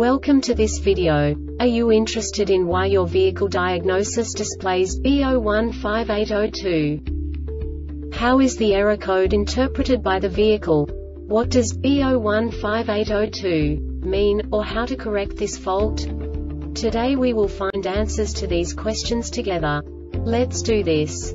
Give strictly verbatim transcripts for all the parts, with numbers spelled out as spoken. Welcome to this video. Are you interested in why your vehicle diagnosis displays B zero one five eight zero two? How is the error code interpreted by the vehicle? What does B zero one five eight zero two mean, or how to correct this fault? Today we will find answers to these questions together. Let's do this.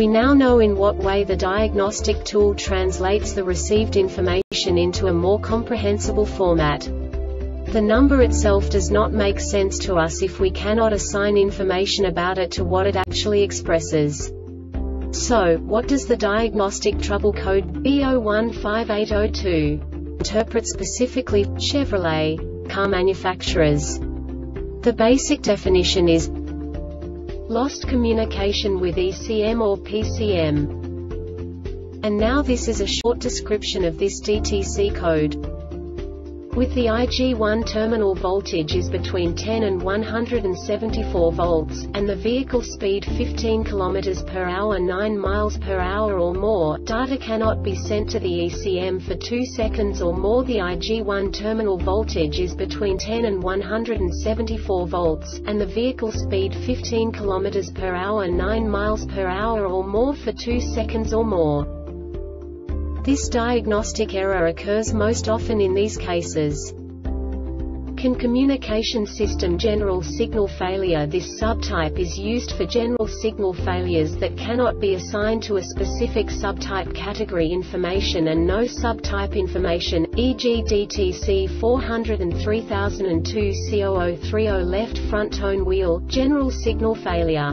We now know in what way the diagnostic tool translates the received information into a more comprehensible format. The number itself does not make sense to us if we cannot assign information about it to what it actually expresses. So, what does the diagnostic trouble code B zero one five eight zero two interpret specifically for Chevrolet car manufacturers? The basic definition is lost communication with E C M or P C M. And now this is a short description of this D T C code. With the I G one terminal voltage is between ten and one hundred seventy-four volts, and the vehicle speed fifteen kilometers per hour, nine miles per hour or more, data cannot be sent to the E C M for two seconds or more. The I G one terminal voltage is between ten and one hundred seventy-four volts, and the vehicle speed fifteen kilometers per hour, nine miles per hour or more for two seconds or more. This diagnostic error occurs most often in these cases. C A N communication system general signal failure. This subtype is used for general signal failures that cannot be assigned to a specific subtype category information and no subtype information, for example D T C four oh three thousand two C zero zero three zero left front tone wheel, general signal failure.